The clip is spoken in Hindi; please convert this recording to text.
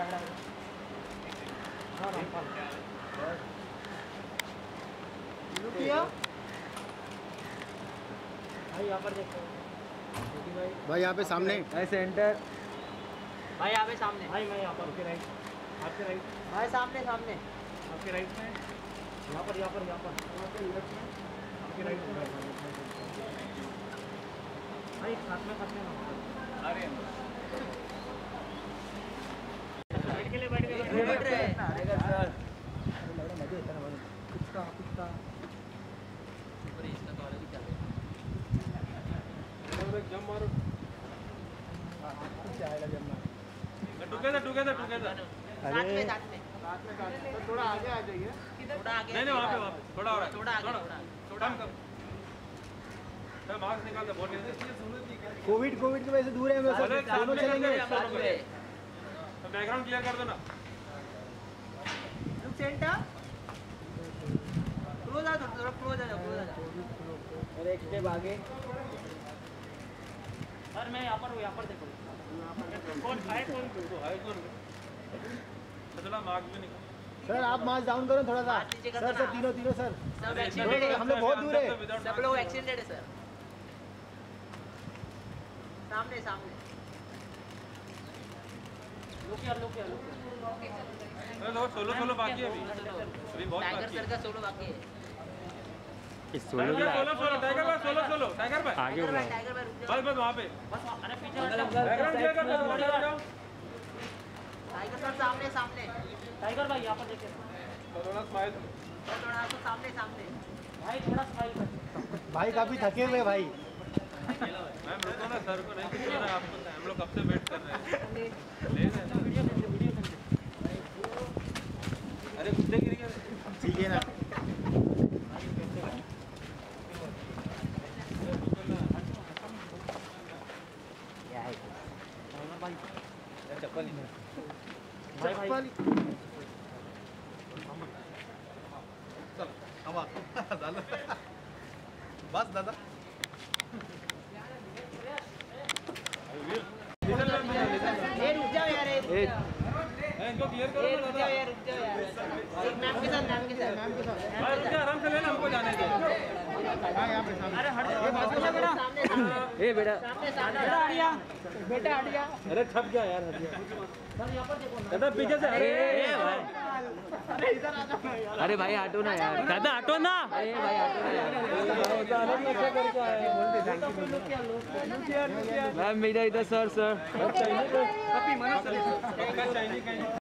भाई यहाँ पे सामने ऐसे एंटर। भाई यहाँ पे सामने। भाई मैं यहाँ पर। राइट आपके राइट। भाई सामने सामने आपके राइट में। यहाँ पर यहाँ पर यहाँ पर आपके राइट में। भाई साथ में अरे बैठ के लिए बैठ के बैठ रहे सर। कुत्ता कुत्ता जम मारो। टुगेदर टुगेदर टुगेदर साथ में थोड़ा आगे आ जाइए। थोड़ा आगे नहीं नहीं वहाँ पे वापस थोड़ा और थोड़ा कम मार्क्स निकालते बहुत नहीं। कोविड की वजह से दूर है हम सब। दोनों चलेंगे साथ में। तो बैकग्राउंड क्लियर कर दो ना। रुक सेंटर क्लोज आ जाओ थोड़ा क्लोज आ जाओ। और एक स्टेप आगे। और मैं यहाँ पर हूँ। यहाँ पर देखो कौन थोड़ा मार्क भी निकाल। सर आप मार्क्स डाउन करो थोड़ा सा। सर सर तीनों सर हम लोग बहुत दूर है। सब लोग एक्सीडेंटेड है सर। सामने सामने सोलो बाकी है अभी। टाइगर सर का सोलो बाकी है। सोलो टाइगर भाई आगे बस बस वहाँ पे बस। अरे पीछे टाइगर सर सामने सामने। टाइगर भाई यहाँ पर देखिए थोड़ा स्माइल। थोड़ा तो सामने सामने। भाई थोड़ा स्माइल। भाई काफी थके हुए भाई। मैम रुको ना सर को नहीं कुछ हो रहा है आपको। हम लोग कब से वेट कर रहे हैं। अरे कुत्ते गिर गया। ठीक है ना चप्पल चप्पल बस दादा। रुक जाओ यार। इनको क्लियर करो। रुक जाओ आराम से लेना। हमको जाने दो। अरे बेटा बेटा हट गया। अरे छप गया यार हट गया दादा पीछे से। अरे भाई हटो ना यार दादा हटो ना। अरे भाई हटो ना। मैम मेरा इधर सर।